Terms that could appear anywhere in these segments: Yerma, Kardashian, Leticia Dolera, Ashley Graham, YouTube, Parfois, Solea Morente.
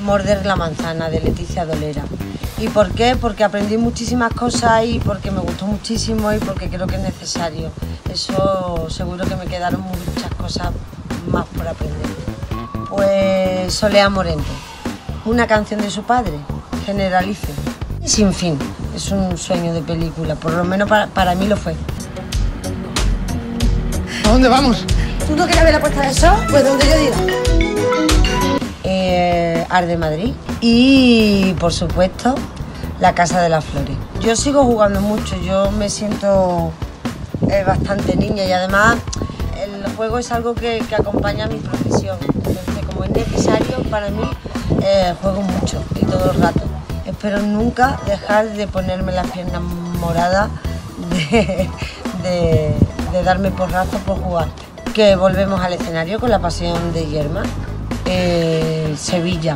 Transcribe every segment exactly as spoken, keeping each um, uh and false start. Morder la manzana de Leticia Dolera. ¿Y por qué? Porque aprendí muchísimas cosas y porque me gustó muchísimo y porque creo que es necesario. Eso seguro que me quedaron muchas cosas más por aprender. Pues Solea Morente, una canción de su padre, Generalice. Sin fin, es un sueño de película, por lo menos para, para mí lo fue. ¿A dónde vamos? ¿Tú no quieres ver la puesta de sol? Pues donde yo diga. Eh, Arde Madrid y, por supuesto, la Casa de las Flores. Yo sigo jugando mucho, yo me siento eh, bastante niña y además el juego es algo que, que acompaña a mi profesión. Entonces, como es necesario, para mí eh, juego mucho y todo el rato. Espero nunca dejar de ponerme las piernas moradas, de, de, de darme porrazos por jugar. Que volvemos al escenario con la pasión de Yerma, eh, Sevilla,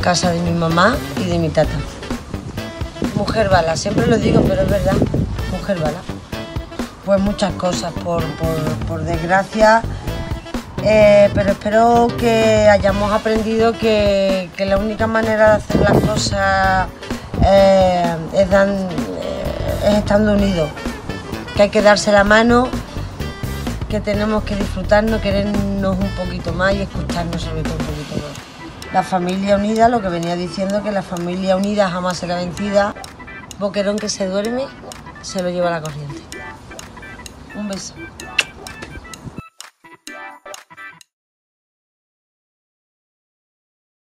casa de mi mamá y de mi tata. Mujer bala, siempre lo digo, pero es verdad, mujer bala. Pues muchas cosas, por, por, por desgracia. Eh, pero espero que hayamos aprendido que, que la única manera de hacer las cosas eh, es, dan, eh, es estando unidos, que hay que darse la mano, que tenemos que disfrutarnos, querernos un poquito más y escucharnos sobre todo un poquito más. La familia unida, lo que venía diciendo, que la familia unida jamás será vencida. Boquerón que se duerme, se lo lleva la corriente. Un beso.